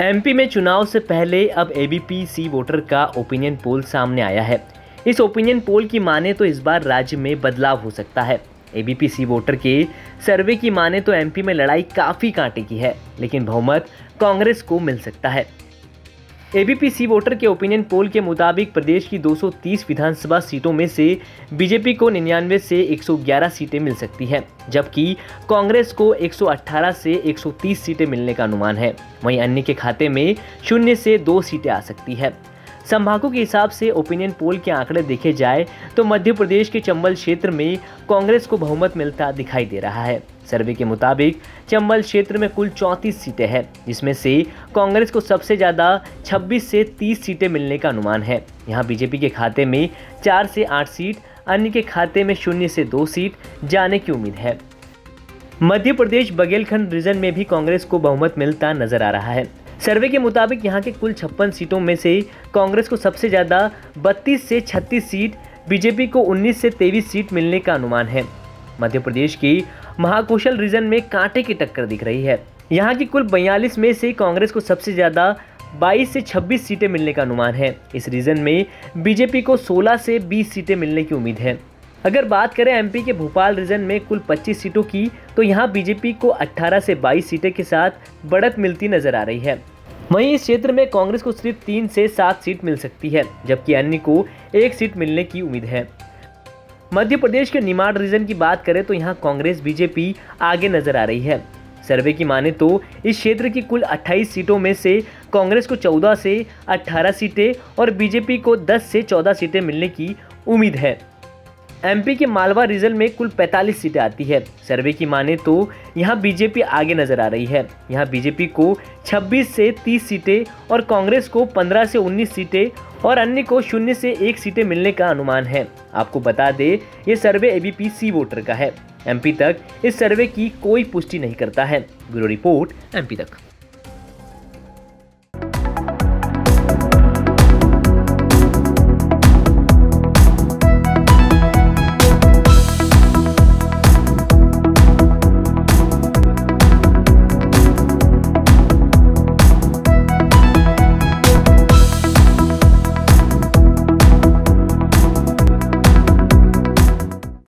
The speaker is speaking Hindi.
एमपी में चुनाव से पहले अब एबीपी C-Voter का ओपिनियन पोल सामने आया है। इस ओपिनियन पोल की माने तो इस बार राज्य में बदलाव हो सकता है। एबीपी C-Voter के सर्वे की माने तो एमपी में लड़ाई काफ़ी कांटे की है, लेकिन बहुमत कांग्रेस को मिल सकता है। एबीपी C-Voter के ओपिनियन पोल के मुताबिक प्रदेश की 230 विधानसभा सीटों में से बीजेपी को 99 से 111 सीटें मिल सकती हैं, जबकि कांग्रेस को 118 से 130 सीटें मिलने का अनुमान है। वहीं अन्य के खाते में 0 से 2 सीटें आ सकती है। संभागों के हिसाब से ओपिनियन पोल के आंकड़े देखे जाए तो मध्य प्रदेश के चंबल क्षेत्र में कांग्रेस को बहुमत मिलता दिखाई दे रहा है। सर्वे के मुताबिक चंबल क्षेत्र में कुल 34 सीटें हैं, जिसमें से कांग्रेस को सबसे ज़्यादा 26 से 30 सीटें मिलने का अनुमान है। यहां बीजेपी के खाते में 4 से 8 सीट, अन्य के खाते में 0 से 2 सीट जाने की उम्मीद है। मध्य प्रदेश बघेलखंड रीजन में भी कांग्रेस को बहुमत मिलता नजर आ रहा है। सर्वे के मुताबिक यहां के कुल 56 सीटों में से कांग्रेस को सबसे ज़्यादा 32 से 36 सीट, बीजेपी को 19 से 23 सीट मिलने का अनुमान है। मध्य प्रदेश की महाकोशल रीजन में कांटे की टक्कर दिख रही है। यहां की कुल 42 में से कांग्रेस को सबसे ज़्यादा 22 से 26 सीटें मिलने का अनुमान है। इस रीजन में बीजेपी को 16 से 20 सीटें मिलने की उम्मीद है। अगर बात करें एमपी के भोपाल रीजन में कुल 25 सीटों की, तो यहाँ बीजेपी को 18 से 22 सीटें के साथ बढ़त मिलती नजर आ रही है। वहीं इस क्षेत्र में कांग्रेस को सिर्फ 3 से 7 सीट मिल सकती है, जबकि अन्य को 1 सीट मिलने की उम्मीद है। मध्य प्रदेश के निमाड़ रीजन की बात करें तो यहाँ कांग्रेस बीजेपी आगे नजर आ रही है। सर्वे की माने तो इस क्षेत्र की कुल 28 सीटों में से कांग्रेस को 14 से 18 सीटें और बीजेपी को 10 से 14 सीटें मिलने की उम्मीद है। एमपी के मालवा रीजन में कुल 45 सीटें आती है। सर्वे की माने तो यहां बीजेपी आगे नजर आ रही है। यहां बीजेपी को 26 से 30 सीटें और कांग्रेस को 15 से 19 सीटें और अन्य को 0 से 1 सीटें मिलने का अनुमान है। आपको बता दें, ये सर्वे एबीपी C-Voter का है। एमपी तक इस सर्वे की कोई पुष्टि नहीं करता है। ब्यूरो रिपोर्ट, एमपी तक।